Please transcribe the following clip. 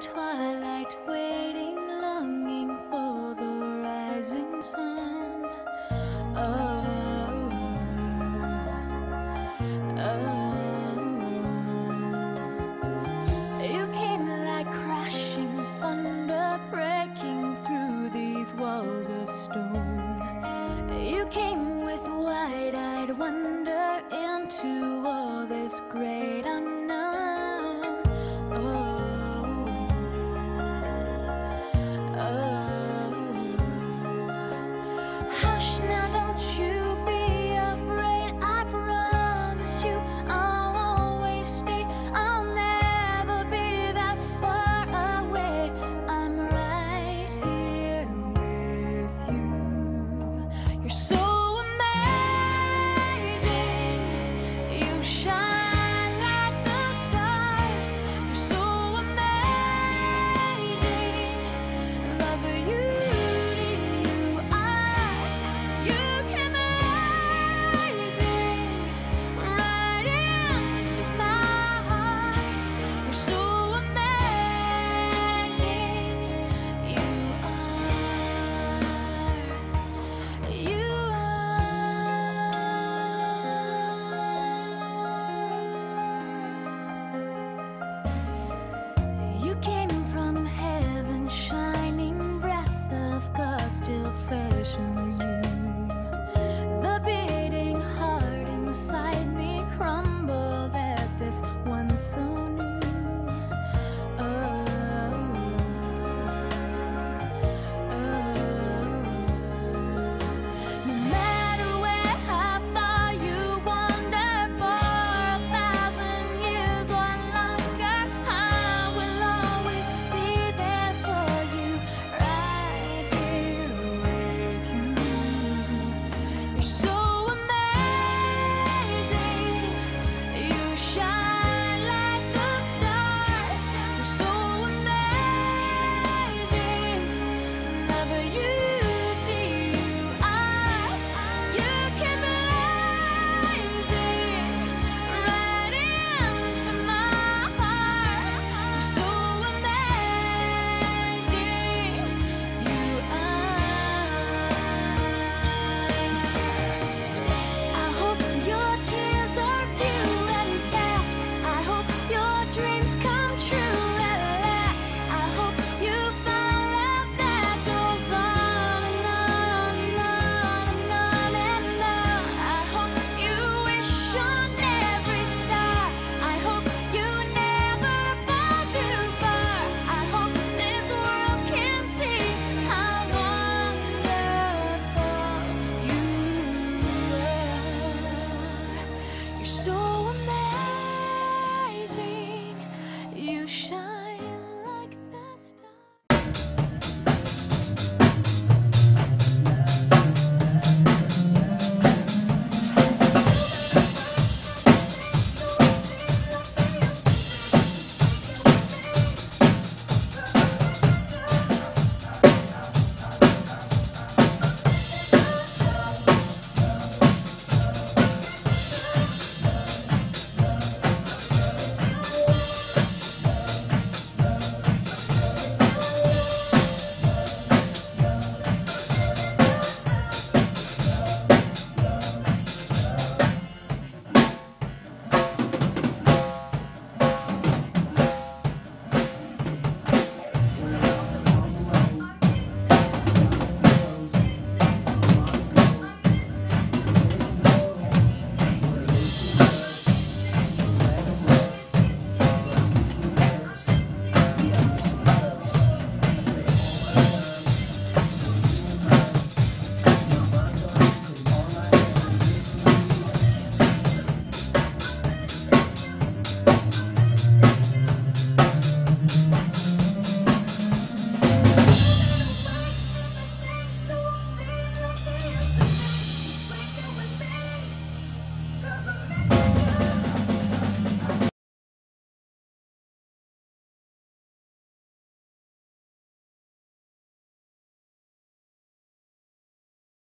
twilight, waiting, longing for the rising sun. Oh, oh. You came like crashing thunder, breaking through these walls of stone. You came with wide-eyed wonder into all this great unknown. Oh, oh. Hush now, don't you be afraid. I promise you I'll always stay. I'll never be that far away. I'm right here with you. You're so amazing. You shine. You're so amazing, you shine.